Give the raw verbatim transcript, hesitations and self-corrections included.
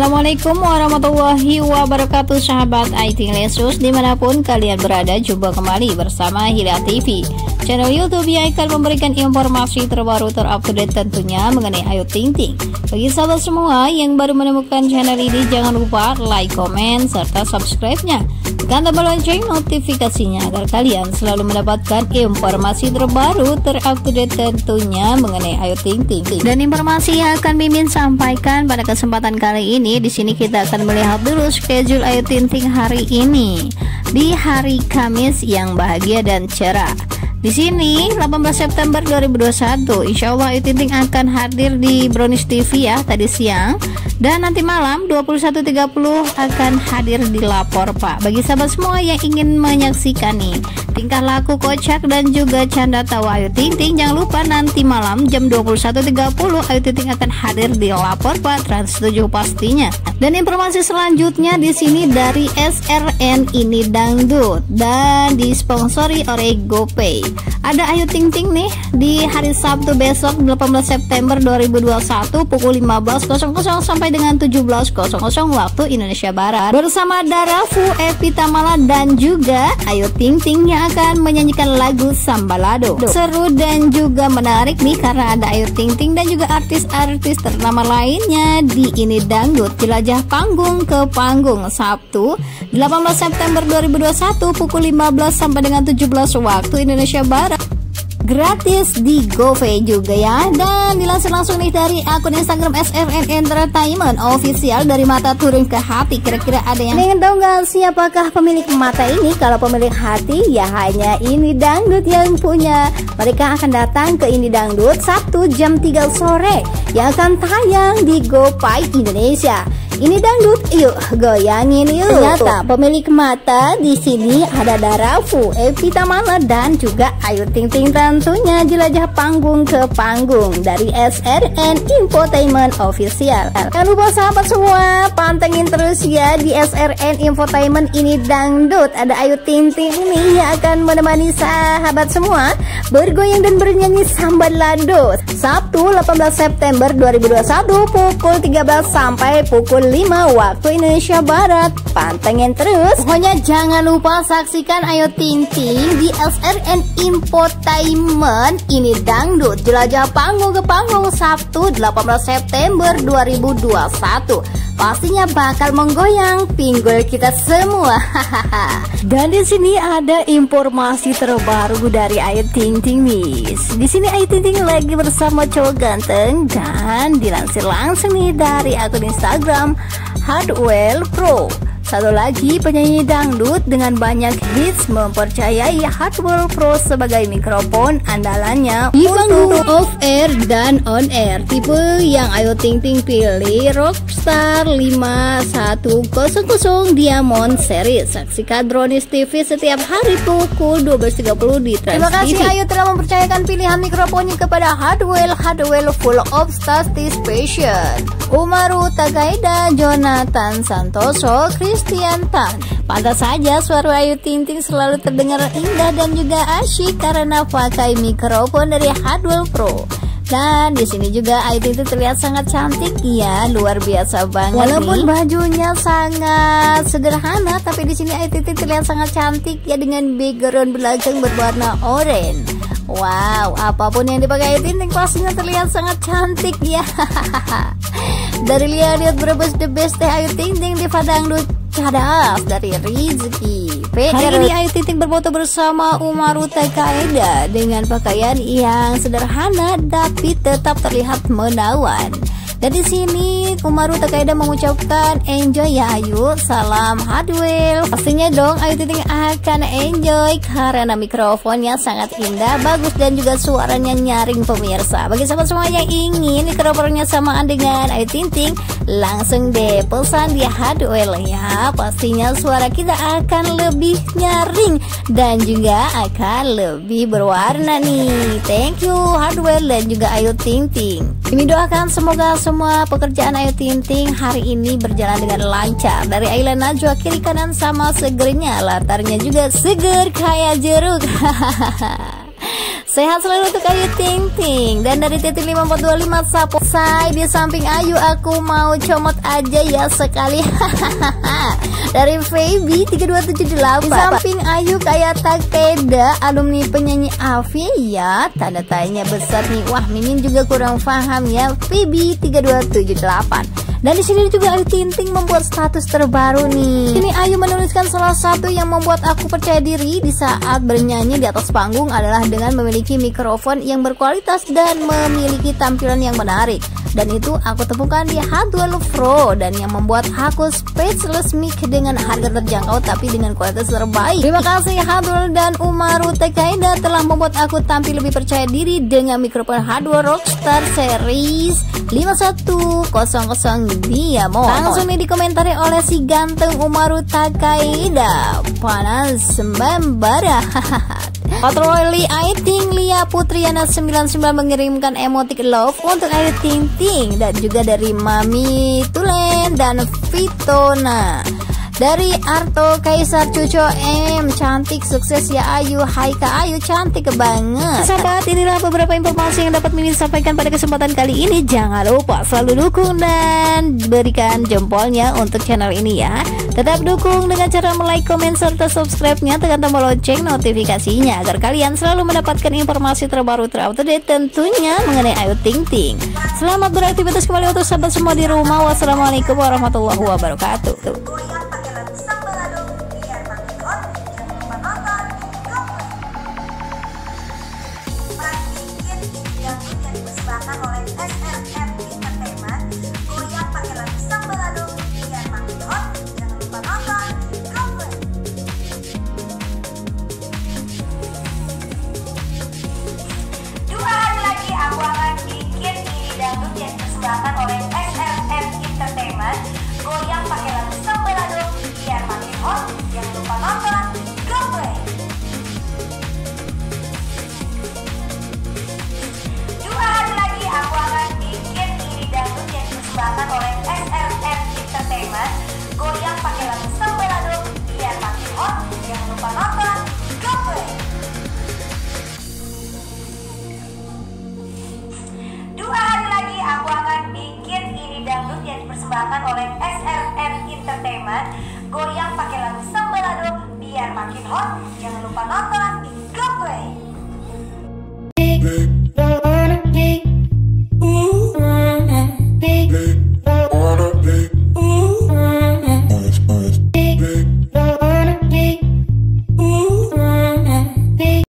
Assalamualaikum warahmatullahi wabarakatuh sahabat I T Lesus dimanapun kalian berada, jumpa kembali bersama Hilya T V Channel YouTube yang akan memberikan informasi terbaru terupdate tentunya mengenai Ayu Ting Ting. Bagi sahabat semua yang baru menemukan channel ini, jangan lupa like, comment, serta subscribe-nya. Tekan tombol lonceng notifikasinya agar kalian selalu mendapatkan informasi terbaru terupdate tentunya mengenai Ayu Ting Ting. Dan informasi yang akan Mimin sampaikan pada kesempatan kali ini, di sini kita akan melihat dulu schedule Ayu Ting Ting hari ini di hari Kamis yang bahagia dan cerah. Di sini delapan belas September dua ribu dua puluh satu, insya Allah Ayu Ting Ting akan hadir di Dronis T V ya tadi siang, dan nanti malam dua puluh satu tiga puluh akan hadir di Lapor Pak. Bagi sahabat semua yang ingin menyaksikan nih tingkah laku kocak dan juga canda tawa Ayu Ting Ting, jangan lupa nanti malam jam dua puluh satu tiga puluh Ayu Ting Ting akan hadir di Lapor Pak Trans tujuh pastinya. Dan informasi selanjutnya di sini dari S R N ini dangdut dan disponsori oleh GoPay. Ada Ayu Ting Ting nih di hari Sabtu besok delapan belas September dua ribu dua puluh satu pukul lima belas sampai dengan tujuh belas waktu Indonesia Barat bersama Darafu, Epi Tamala dan juga Ayu Ting Ting yang akan menyanyikan lagu Sambalado. Seru dan juga menarik nih karena ada Ayu Ting Ting dan juga artis-artis ternama lainnya di Ini Dangdut. Jelajah panggung ke panggung Sabtu delapan belas September dua ribu dua puluh satu pukul lima belas sampai dengan tujuh belas waktu Indonesia Barat, gratis di GoPay juga ya. Dan dilansir langsung nih dari akun Instagram S R N Entertainment official, dari mata turun ke hati. Kira-kira ada yang ingin tahu nggak siapakah pemilik mata ini? Kalau pemilik hati ya hanya Ini Dangdut yang punya. Mereka akan datang ke Ini Dangdut Sabtu jam tiga sore yang akan tayang di GoPay Indonesia. Ini Dangdut, yuk goyangin yuk. Ternyata pemilik mata di sini ada Darafu, Epi Tamala dan juga Ayu Ting Ting tentunya. Jelajah panggung ke panggung dari S R N Infotainment official. Jangan lupa sahabat semua pantengin terus ya di S R N Infotainment Ini Dangdut. Ada Ayu Ting Ting ini yang akan menemani sahabat semua bergoyang dan bernyanyi sambalado Sabtu delapan belas September dua ribu dua puluh satu pukul tiga belas sampai pukul lima waktu Indonesia Barat. Pantengin terus. Pokoknya jangan lupa saksikan Ayu Ting Ting di S R N Infotainment Ini Dangdut, jelajah panggung ke panggung Sabtu delapan belas September dua ribu dua puluh satu. Pastinya bakal menggoyang pinggul kita semua. Dan di sini ada informasi terbaru dari Ayu Ting Ting nih. Di sini Ayu Ting Ting lagi bersama cowok ganteng, dan dilansir langsung nih dari akun Instagram Hardwell Pro. Satu lagi penyanyi dangdut dengan banyak hits mempercayai Hardwell Pro sebagai mikrofon andalannya di panggung off air dan on air. Tipe yang Ayu Ting Ting pilih Rockstar lima satu nol nol Diamond Series. Saksikan Dronis T V setiap hari pukul dua belas tiga puluh di TransTV. Terima kasih Ayu telah mempercayakan pilihan mikrofonnya kepada Hardwell Hardwell Full of Satisfaction. Umaru Takaeda, Jonathan Santoso, Chris Sianta. Pantas saja suara Ayu Ting Ting selalu terdengar indah dan juga asyik karena pakai mikrofon dari Hardwell Pro. Dan di sini juga Ayu Ting Ting terlihat sangat cantik ya, luar biasa banget. Walaupun nih bajunya sangat sederhana, tapi di sini Ayu Ting Ting terlihat sangat cantik ya dengan background belakang berwarna oranye. Wow, apapun yang dipakai Ayu Ting Ting pastinya terlihat sangat cantik ya. Dari lihat-lihat Brebes the best teh Ayu Ting Ting di Padangdut Cadas dari Rizky P R. Hari ini Ayu Ting Ting berfoto bersama Umaru Takaeda dengan pakaian yang sederhana tapi tetap terlihat menawan. Dan di sini Umaru Takaeda mengucapkan enjoy ya Ayu, salam Hardwell. Pastinya dong Ayu Ting Ting akan enjoy karena mikrofonnya sangat indah, bagus dan juga suaranya nyaring pemirsa. Bagi sahabat semua yang ingin mikrofonnya samaan dengan Ayu Ting Ting, langsung deh pesan di Hardwell ya. Pastinya suara kita akan lebih nyaring dan juga akan lebih berwarna nih. Thank you Hardwell dan juga Ayu Ting Ting. Kami doakan semoga semua pekerjaan Ayu Ting Ting hari ini berjalan dengan lancar. Dari Ayla Najwa, kiri kanan sama segernya, latarnya juga seger kayak jeruk. Sehat selalu untuk Ayu Ting Ting. Dan dari titik lima empat dua lima sapo saya di samping Ayu, aku mau comot aja ya sekali. Dari Feby tiga dua tujuh delapan di samping Ayu kayak Takeda alumni penyanyi Avi ya, tanda tanya besar nih. Wah, mimin juga kurang paham ya Feby tiga dua tujuh delapan. Dan di sini juga Ayu Ting Ting membuat status terbaru nih. Ini Ayu menuliskan salah satu yang membuat aku percaya diri di saat bernyanyi di atas panggung adalah dengan memiliki mikrofon yang berkualitas dan memiliki tampilan yang menarik. Dan itu aku temukan di Hardwell Pro dan yang membuat aku speechless mic dengan harga terjangkau tapi dengan kualitas terbaik. Terima kasih Hardwell dan Umaru Takaeda telah membuat aku tampil lebih percaya diri dengan mikrofon Hardwell Rockstar Series lima satu nol nol. Dia mau langsung nih dikomentari oleh si ganteng Umaru Takaeda panas membara. Patroli Ayu Ting Lia Putriana sembilan sembilan mengirimkan emotik love untuk Ayu Ting Ting. Dan juga dari Mami Tulen dan Fitona. Dari Arto Kaisar Cuco M, cantik sukses ya Ayu. Hai Kak Ayu, cantik banget. Sahabat, inilah beberapa informasi yang dapat Mimin sampaikan pada kesempatan kali ini. Jangan lupa selalu dukung dan berikan jempolnya untuk channel ini ya. Tetap dukung dengan cara like, komen, serta subscribe-nya. Tekan tombol lonceng notifikasinya agar kalian selalu mendapatkan informasi terbaru terupdate tentunya mengenai Ayu Ting Ting. Selamat beraktivitas kembali untuk sahabat semua di rumah. Wassalamualaikum warahmatullahi wabarakatuh. Oleh S R N Entertainment, goyang pakai lagu Sambalado biar makin hot. Jangan lupa nonton.